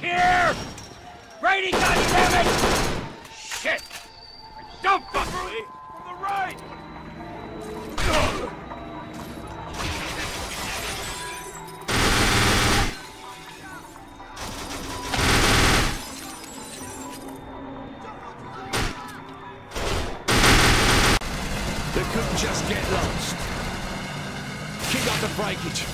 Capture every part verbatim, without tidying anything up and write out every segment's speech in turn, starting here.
back here! Brady, goddammit! Shit! I don't fuck with from the right! They couldn't just get lost. Kick up the breakage.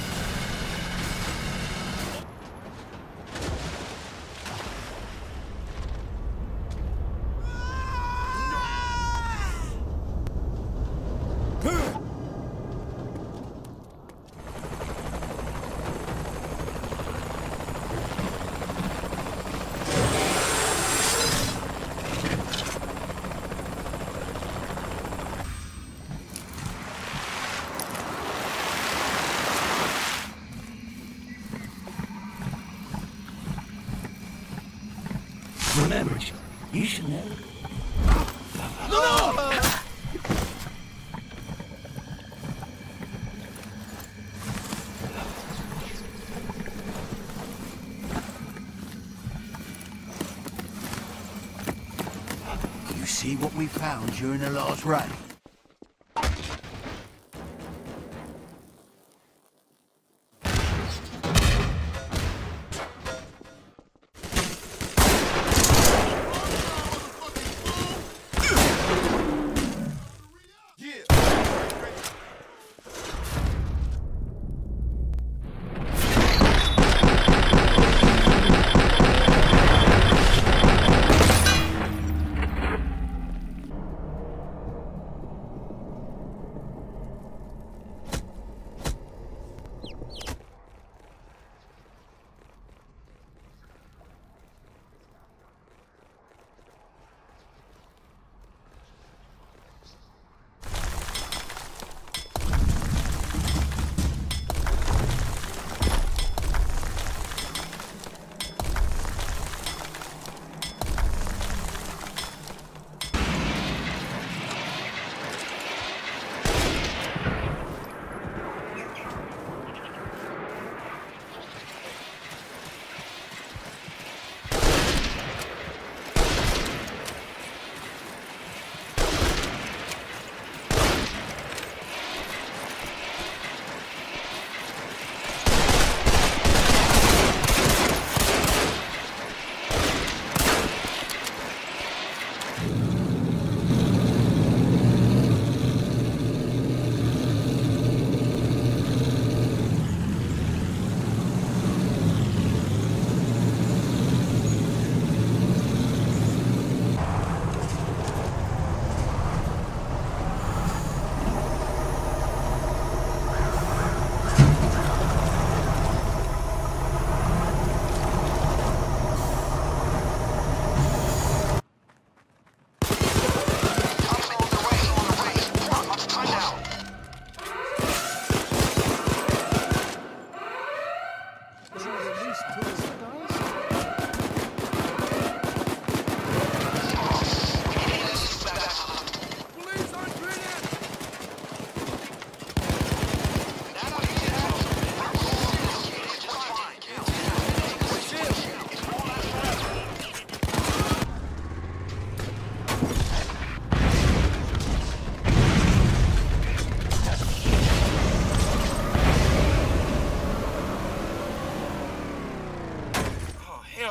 Remember, you should know. No! You see what we found during the last raid?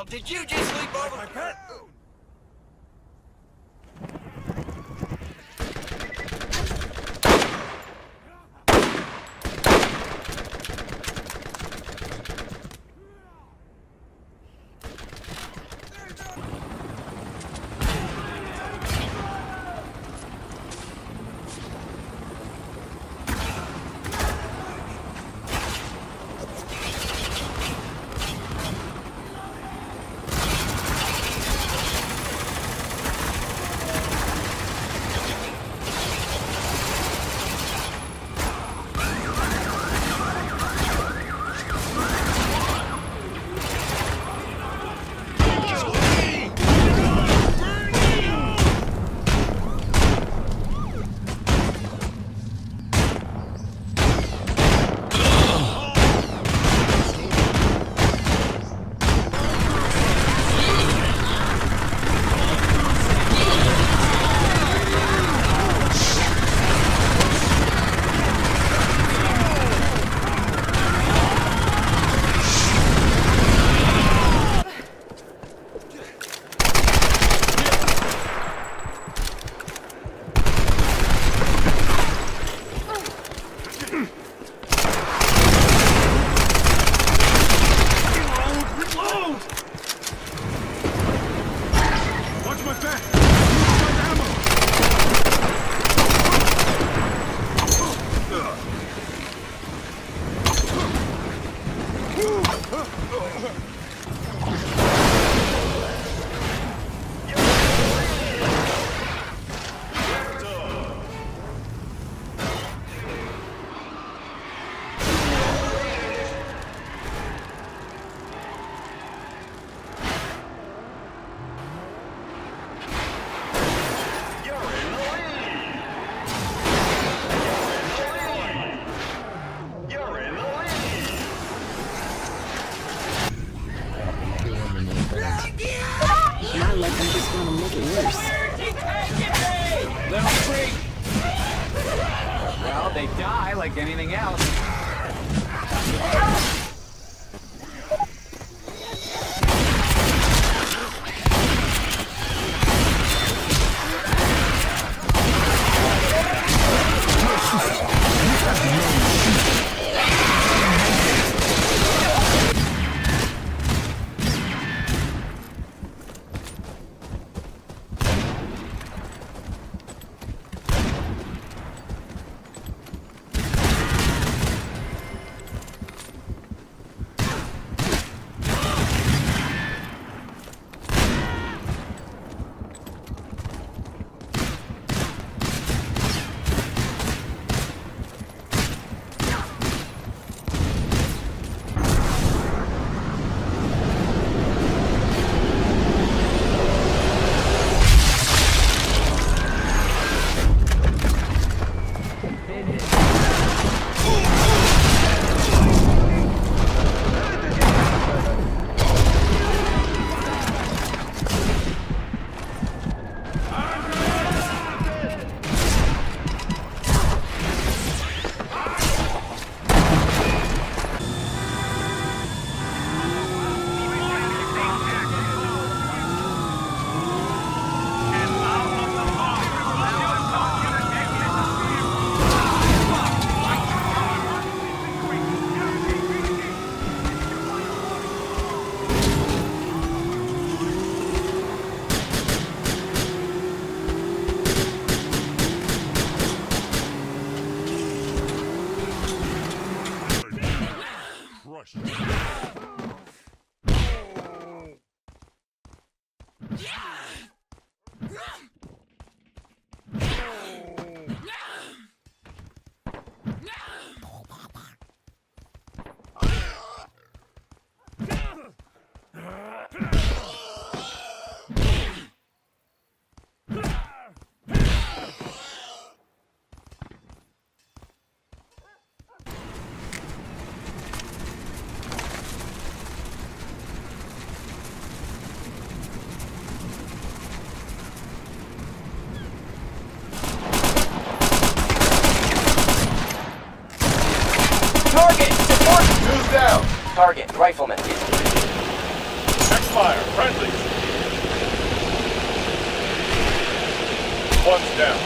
Did you just leap over my pet? Judgment back! Target, rifleman. X-fire, friendly. One's down.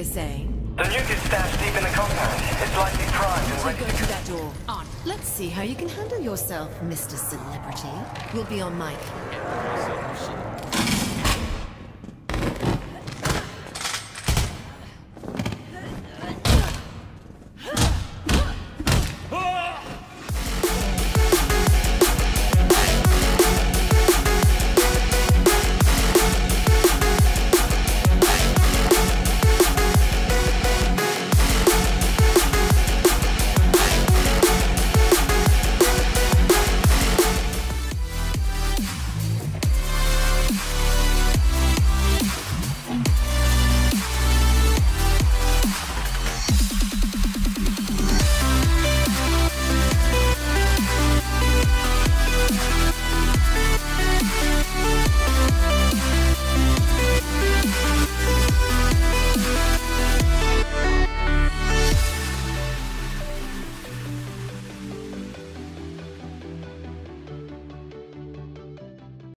Saying. The nuke is stashed deep in the compound. It's likely primed and ready to go through that door. On. Let's see how you can handle yourself, Mister Celebrity. You'll be on mic.